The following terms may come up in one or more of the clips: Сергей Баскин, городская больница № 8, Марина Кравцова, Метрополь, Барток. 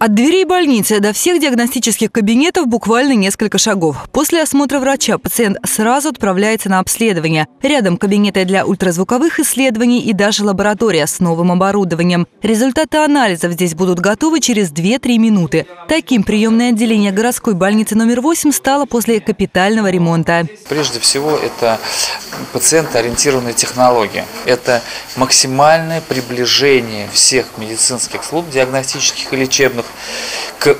От дверей больницы до всех диагностических кабинетов буквально несколько шагов. После осмотра врача пациент сразу отправляется на обследование. Рядом кабинеты для ультразвуковых исследований и даже лаборатория с новым оборудованием. Результаты анализов здесь будут готовы через 2-3 минуты. Таким приемное отделение городской больницы номер 8 стало после капитального ремонта. Прежде всего, это пациентоориентированные технологии. Это максимальное приближение всех медицинских служб, диагностических и лечебных, к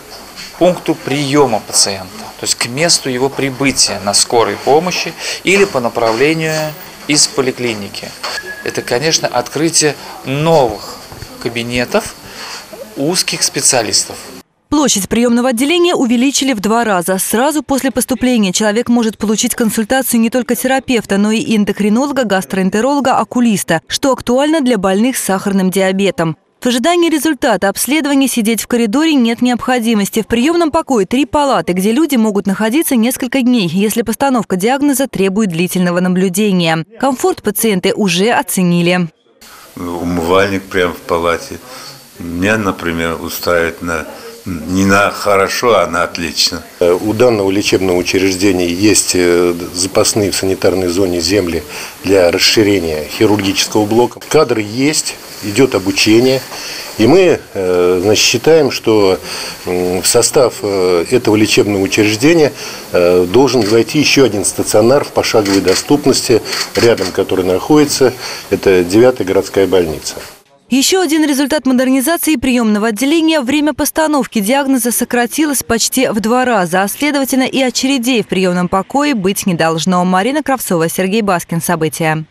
пункту приема пациента, то есть к месту его прибытия на скорой помощи или по направлению из поликлиники. Это, конечно, открытие новых кабинетов узких специалистов. Площадь приемного отделения увеличили в 2 раза. Сразу после поступления человек может получить консультацию не только терапевта, но и эндокринолога, гастроэнтеролога, окулиста, что актуально для больных с сахарным диабетом. В ожидании результата обследования сидеть в коридоре нет необходимости. В приемном покое 3 палаты, где люди могут находиться несколько дней, если постановка диагноза требует длительного наблюдения. Комфорт пациенты уже оценили. Умывальник прямо в палате. Меня, например, устраивает не на хорошо, а на отлично. У данного лечебного учреждения есть запасные в санитарной зоне земли для расширения хирургического блока. Кадры есть, идет обучение. И мы, значит, считаем, что в состав этого лечебного учреждения должен войти еще один стационар в пошаговой доступности, рядом который находится. Это 9-я городская больница. Еще один результат модернизации приемного отделения – время постановки диагноза сократилось почти в 2 раза, а следовательно и очередей в приемном покое быть не должно. Марина Кравцова, Сергей Баскин. События.